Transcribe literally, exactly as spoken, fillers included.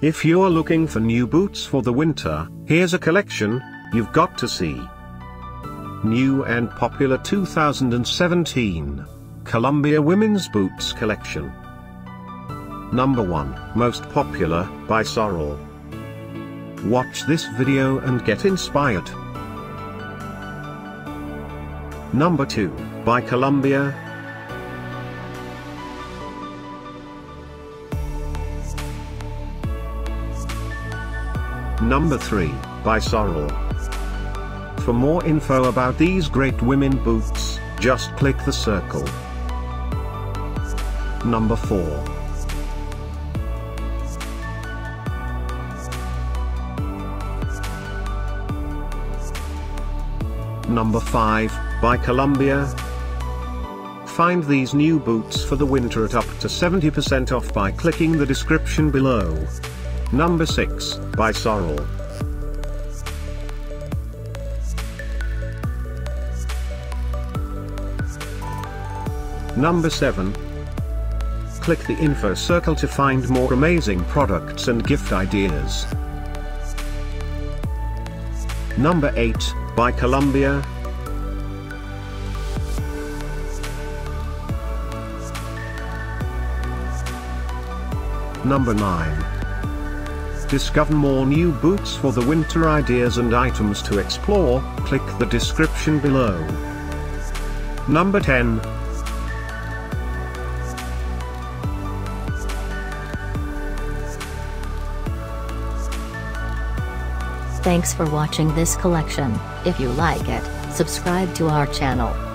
If you're looking for new boots for the winter, here's a collection you've got to see. New and popular two thousand seventeen Columbia Women's Boots Collection. Number one, Most Popular, by Sorel. Watch this video and get inspired. Number two, by Columbia. Number three, by Sorel. For more info about these great women boots, just click the circle. Number four. Number five, by Columbia. Find these new boots for the winter at up to seventy percent off by clicking the description below. Number six, by Sorel. Number seven. Click the info circle to find more amazing products and gift ideas. Number eight, by Columbia. Number nine. Discover more new boots for the winter ideas and items to explore, click the description below. Number ten. Thanks for watching this collection. If you like it, subscribe to our channel.